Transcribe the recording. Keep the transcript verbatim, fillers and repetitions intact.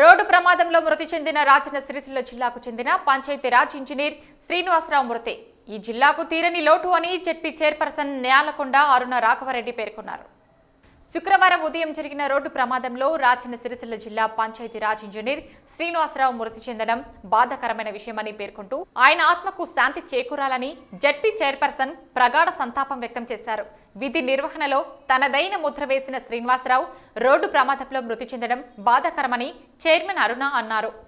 Road ప్రమాదంలో మృతి చెందిన రాజన్న సిరిసిల్ల జిల్లాకు చెందిన పంచాయతీరాజ్ ఇంజనీర్ శ్రీనివాసరావు మృతి ఈ జిల్లాకు తీరని లోటు అని జెడ్పీ చైర్పర్సన్ న్యాలకొండ అరుణ రాఘవ రెడ్డి పేర్కొన్నారు. శుక్రవారం ఉదయం జరిగిన రోడ్డు ప్రమాదంలో రాజన్న సిరిసిల్ల జిల్లా పంచాయతీరాజ్ ఇంజనీర్ శ్రీనివాసరావు మృతి చెందడం బాధాకరమైన విషయమని పేర్కొంటూ ఆయన ఆత్మకు శాంతి చేకూరాలని జెడ్పీ చైర్పర్సన్ ప్రగాఢ సంతాపం వ్యక్తం చేశారు. విధి నిర్వహణలో తనదైన ముద్ర వేసిన శ్రీనివాసరావు రోడ్డు ప్రమాదంలో మృతి చెందడం బాధాకరమని చైర్మన్ అరుణ అన్నారు.